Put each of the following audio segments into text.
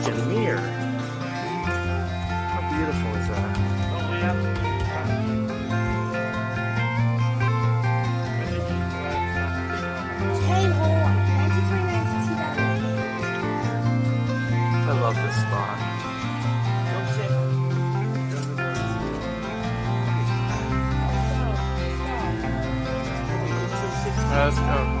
freaking mirror. How beautiful is that? Don't we have to use that? Kane Hall, 1929 to 2008. I love this spot. Let's go.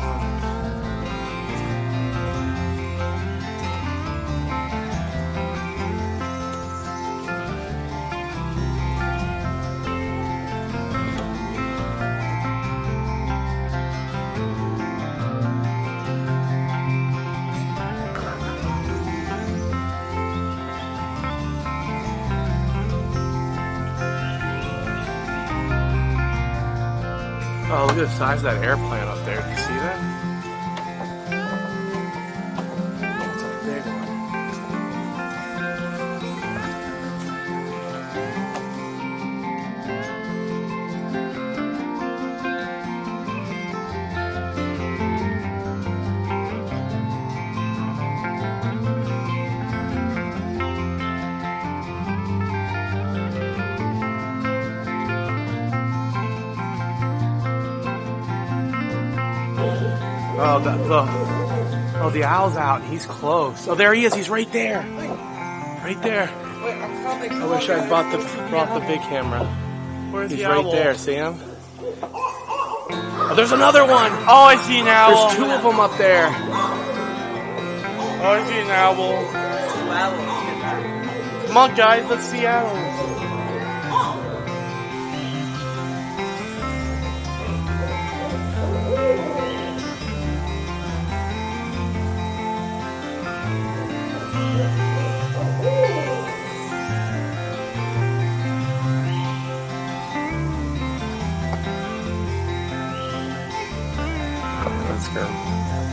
Oh, look at the size of that airplane up there. Do you see that? That's a big one. Oh, the owl's out. He's close. Oh, there he is. He's right there. Right there. I wish I'd brought the big camera. Where's the owl? He's right there. See him? Oh, there's another one. Oh, I see an owl. There's two of them up there. Oh, I see an owl. Come on, guys. Let's see owls. Let's go.